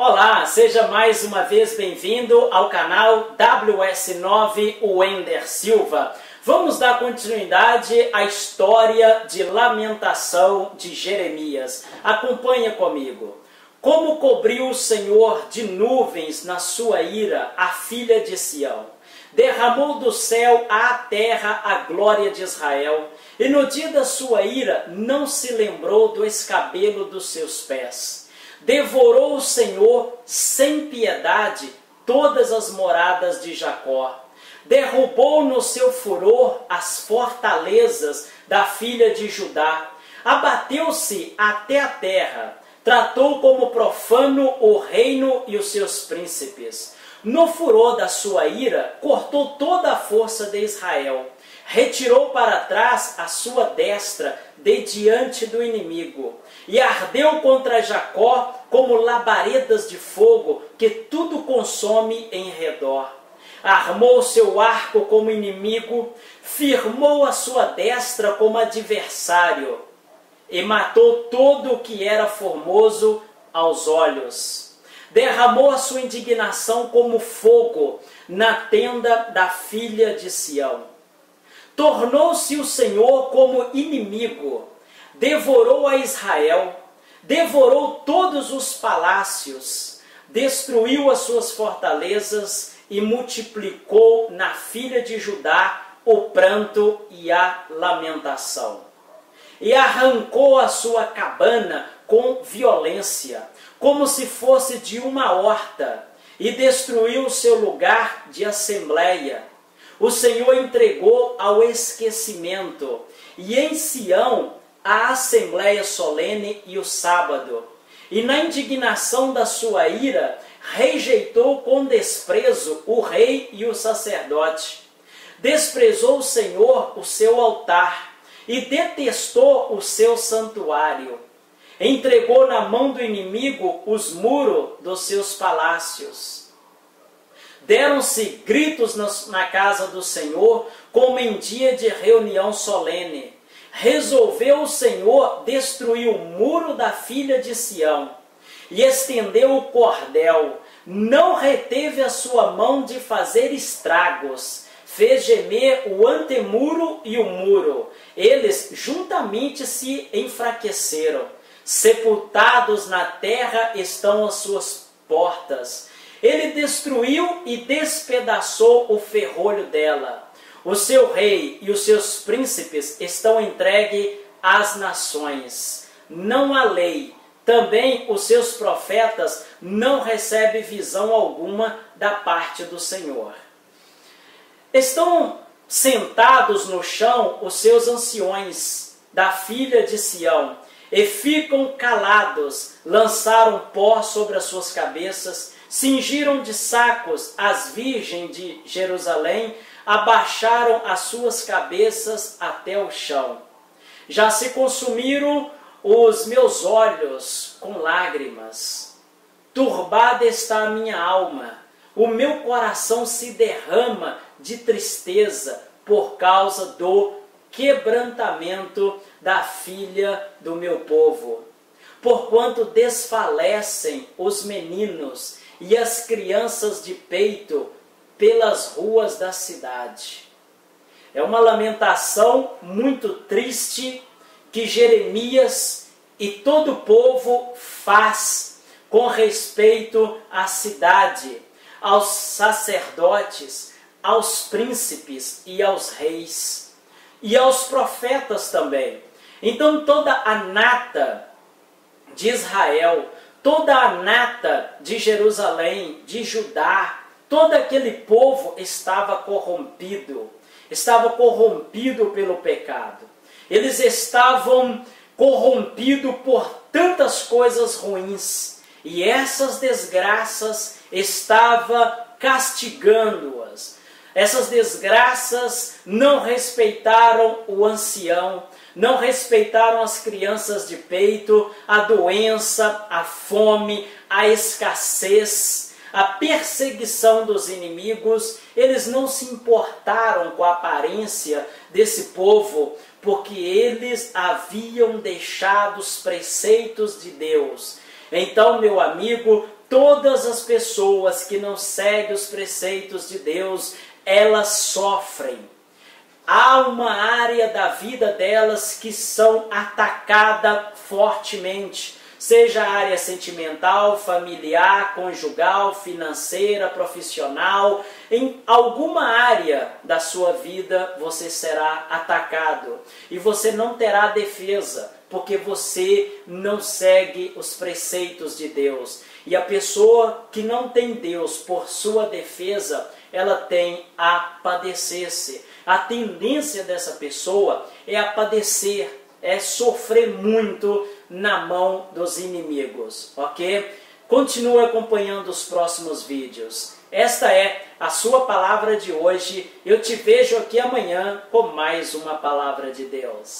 Olá, seja mais uma vez bem-vindo ao canal WS9 Wender Silva. Vamos dar continuidade à história de Lamentação de Jeremias. Acompanha comigo. Como cobriu o Senhor de nuvens na sua ira a filha de Sião. Derramou do céu à terra a glória de Israel. E no dia da sua ira não se lembrou do escabelo dos seus pés. Devorou o Senhor sem piedade todas as moradas de Jacó. Derrubou no seu furor as fortalezas da filha de Judá. Abateu-se até a terra. Tratou como profano o reino e os seus príncipes. No furor da sua ira, cortou toda a força de Israel. Retirou para trás a sua destra de diante do inimigo, e ardeu contra Jacó como labaredas de fogo que tudo consome em redor. Armou seu arco como inimigo, firmou a sua destra como adversário, e matou todo o que era formoso aos olhos. Derramou a sua indignação como fogo na tenda da filha de Sião. Tornou-se o Senhor como inimigo, devorou a Israel, devorou todos os palácios, destruiu as suas fortalezas e multiplicou na filha de Judá o pranto e a lamentação. E arrancou a sua cabana com violência, como se fosse de uma horta, e destruiu o seu lugar de assembleia. O Senhor entregou ao esquecimento, e em Sião a assembleia solene e o sábado. E na indignação da sua ira, rejeitou com desprezo o rei e o sacerdote. Desprezou o Senhor o seu altar, e detestou o seu santuário. Entregou na mão do inimigo os muros dos seus palácios. Deram-se gritos na casa do Senhor, como em dia de reunião solene. Resolveu o Senhor destruir o muro da filha de Sião, e estendeu o cordel. Não reteve a sua mão de fazer estragos. Fez gemer o antemuro e o muro. Eles juntamente se enfraqueceram. Sepultados na terra estão as suas portas. Ele destruiu e despedaçou o ferrolho dela. O seu rei e os seus príncipes estão entregues às nações. Não há lei. Também os seus profetas não recebem visão alguma da parte do Senhor. Estão sentados no chão os seus anciões da filha de Sião, e ficam calados, lançaram pó sobre as suas cabeças, cingiram de sacos as virgens de Jerusalém, abaixaram as suas cabeças até o chão. Já se consumiram os meus olhos com lágrimas. Turbada está a minha alma, o meu coração se derrama de tristeza por causa do quebrantamento da filha do meu povo. Porquanto desfalecem os meninos e as crianças de peito pelas ruas da cidade. É uma lamentação muito triste que Jeremias e todo o povo faz com respeito à cidade, aos sacerdotes, aos príncipes e aos reis, e aos profetas também. Então toda a nata de Israel, toda a nata de Jerusalém, de Judá, todo aquele povo estava corrompido pelo pecado. Eles estavam corrompidos por tantas coisas ruins, e essas desgraças estavam castigando-as. Essas desgraças não respeitaram o ancião, não respeitaram as crianças de peito, a doença, a fome, a escassez, a perseguição dos inimigos. Eles não se importaram com a aparência desse povo, porque eles haviam deixado os preceitos de Deus. Então, meu amigo, todas as pessoas que não seguem os preceitos de Deus, elas sofrem. Há uma área da vida delas que são atacada fortemente, seja a área sentimental, familiar, conjugal, financeira, profissional, em alguma área da sua vida você será atacado e você não terá defesa, porque você não segue os preceitos de Deus. E a pessoa que não tem Deus por sua defesa, ela tem a padecer-se. A tendência dessa pessoa é a padecer, é sofrer muito na mão dos inimigos, ok? Continue acompanhando os próximos vídeos. Esta é a sua palavra de hoje. Eu te vejo aqui amanhã com mais uma palavra de Deus.